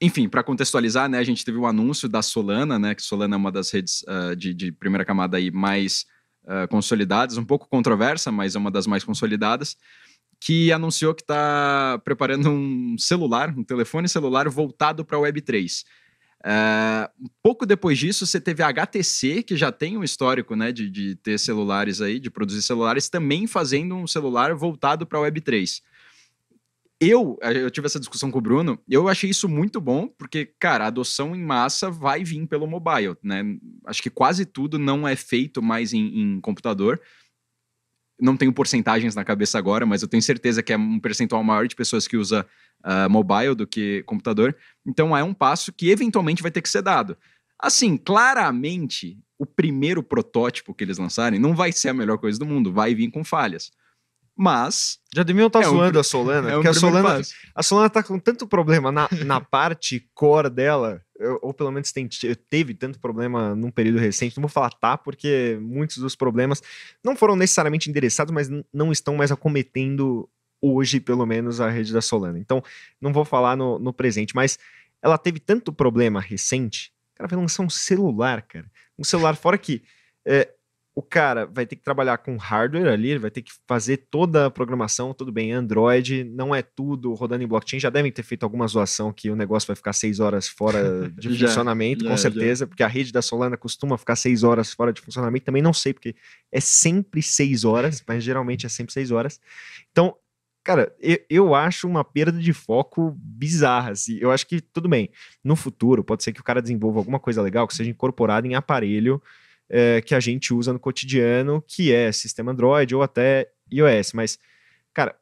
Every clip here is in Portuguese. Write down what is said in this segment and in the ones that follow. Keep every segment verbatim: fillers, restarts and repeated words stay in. Enfim, para contextualizar, né, a gente teve um anúncio da Solana, né, que Solana é uma das redes uh, de, de primeira camada aí mais uh, consolidadas, um pouco controversa, mas é uma das mais consolidadas, que anunciou que está preparando um celular, um telefone celular voltado para a Web três. Uh, pouco depois disso, você teve a H T C, que já tem um histórico, né, de, de ter celulares aí, de produzir celulares, também fazendo um celular voltado para a Web três. Eu, eu tive essa discussão com o Bruno, eu achei isso muito bom, porque, cara, a adoção em massa vai vir pelo mobile, né? Acho que quase tudo não é feito mais em, em computador. Não tenho porcentagens na cabeça agora, mas eu tenho certeza que é um percentual maior de pessoas que usa uh, mobile do que computador. Então, é um passo que, eventualmente, vai ter que ser dado. Assim, claramente, o primeiro protótipo que eles lançarem não vai ser a melhor coisa do mundo, vai vir com falhas. Mas... já deviam estar tá é zoando um, a Solana, é um porque a Solana, a Solana tá com tanto problema na, na parte core dela, eu, ou pelo menos tem, teve tanto problema num período recente, não vou falar tá, porque muitos dos problemas não foram necessariamente endereçados, mas não estão mais acometendo hoje, pelo menos, a rede da Solana. Então, não vou falar no, no presente, mas ela teve tanto problema recente, o cara vai lançar um celular, cara. Um celular, fora que... É, o cara vai ter que trabalhar com hardware ali, vai ter que fazer toda a programação, tudo bem, Android, não é tudo rodando em blockchain, já devem ter feito alguma zoação que o negócio vai ficar seis horas fora de já, funcionamento, já, com certeza, já. Porque a rede da Solana costuma ficar seis horas fora de funcionamento, também não sei, porque é sempre seis horas, mas geralmente é sempre seis horas. Então, cara, eu, eu acho uma perda de foco bizarra, assim. Eu acho que, tudo bem, no futuro pode ser que o cara desenvolva alguma coisa legal que seja incorporada em aparelho, É, que a gente usa no cotidiano, que é sistema Android ou até iOS. Mas, cara,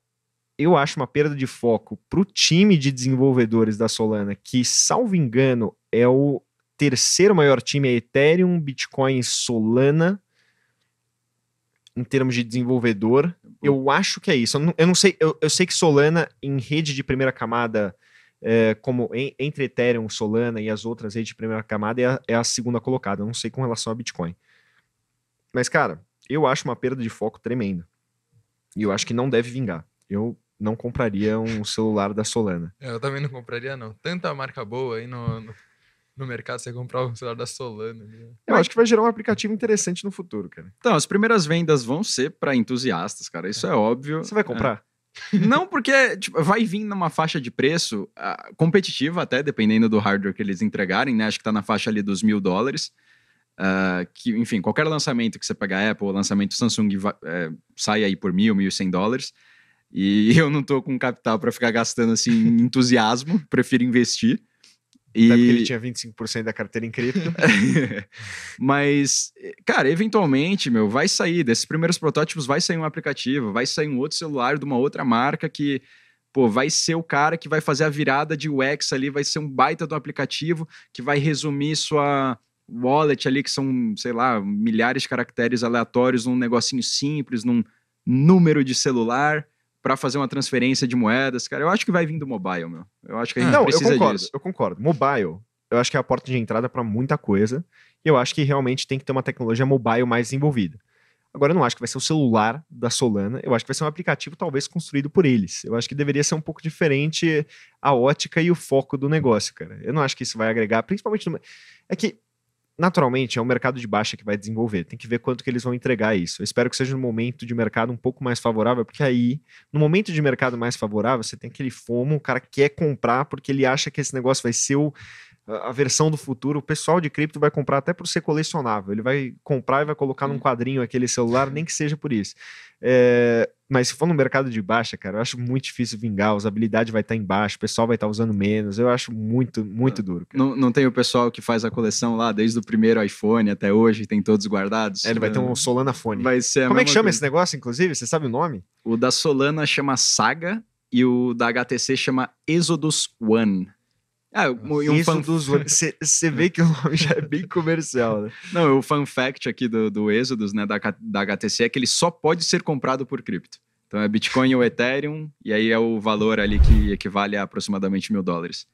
eu acho uma perda de foco para o time de desenvolvedores da Solana, que, salvo engano, é o terceiro maior time, é Ethereum, Bitcoin, Solana, em termos de desenvolvedor. Eu acho que é isso. Eu não, eu não sei, eu, eu sei que Solana, em rede de primeira camada, É, como em, entre Ethereum, Solana e as outras redes de primeira camada, é a, é a segunda colocada. Eu não sei com relação a Bitcoin. Mas, cara, eu acho uma perda de foco tremenda. E eu acho que não deve vingar. Eu não compraria um celular da Solana. Eu também não compraria, não. Tanta marca boa aí no, no, no mercado, você comprar um celular da Solana. Né? Eu acho que vai gerar um aplicativo interessante no futuro, cara. Então, as primeiras vendas vão ser para entusiastas, cara. Isso é, é óbvio. Você vai comprar? É. Não, porque tipo, vai vir numa faixa de preço uh, competitiva até, dependendo do hardware que eles entregarem, né? Acho que tá na faixa ali dos mil dólares. Uh, que, enfim, qualquer lançamento que você pegar Apple, lançamento Samsung vai, é, sai aí por mil, mil e cem dólares. E eu não tô com capital para ficar gastando assim em entusiasmo, prefiro investir. E... Até porque ele tinha vinte e cinco por cento da carteira em cripto. Mas, cara, eventualmente, meu, vai sair. Desses primeiros protótipos vai sair um aplicativo, vai sair um outro celular de uma outra marca que, pô, vai ser o cara que vai fazer a virada de U X ali, vai ser um baita do aplicativo que vai resumir sua wallet ali, que são, sei lá, milhares de caracteres aleatórios num negocinho simples, num número de celular, para fazer uma transferência de moedas, cara. Eu acho que vai vir do mobile, meu. Eu acho que a gente não, precisa eu concordo, disso. Eu concordo. Mobile, eu acho que é a porta de entrada para muita coisa. E eu acho que realmente tem que ter uma tecnologia mobile mais desenvolvida. Agora, eu não acho que vai ser o celular da Solana. Eu acho que vai ser um aplicativo talvez construído por eles. Eu acho que deveria ser um pouco diferente a ótica e o foco do negócio, cara. Eu não acho que isso vai agregar, principalmente... No... É que, naturalmente, é o mercado de baixa que vai desenvolver. Tem que ver quanto que eles vão entregar isso. Eu espero que seja um momento de mercado um pouco mais favorável, porque aí, no momento de mercado mais favorável, você tem aquele FOMO, o cara quer comprar porque ele acha que esse negócio vai ser o, a versão do futuro. O pessoal de cripto vai comprar até por ser colecionável. Ele vai comprar e vai colocar num quadrinho aquele celular, nem que seja por isso. É, mas se for no mercado de baixa, cara, eu acho muito difícil vingar. A usabilidade vai estar em baixo, o pessoal vai estar usando menos. Eu acho muito, muito duro, cara. Não, não tem o pessoal que faz a coleção lá desde o primeiro iPhone até hoje, tem todos guardados? É, ele vai ter um Solana Phone. Vai ser Como é que chama coisa. Esse negócio, inclusive? Você sabe o nome? O da Solana chama Saga e o da H T C chama Exodus One. Ah, e um Exodus fan... One. Você vê que o nome já é bem comercial, né? Não, o fun fact aqui do, do Exodus, né, da, da H T C, é que ele só pode ser comprado por cripto. Então é Bitcoin ou Ethereum, e aí é o valor ali que equivale a aproximadamente mil dólares.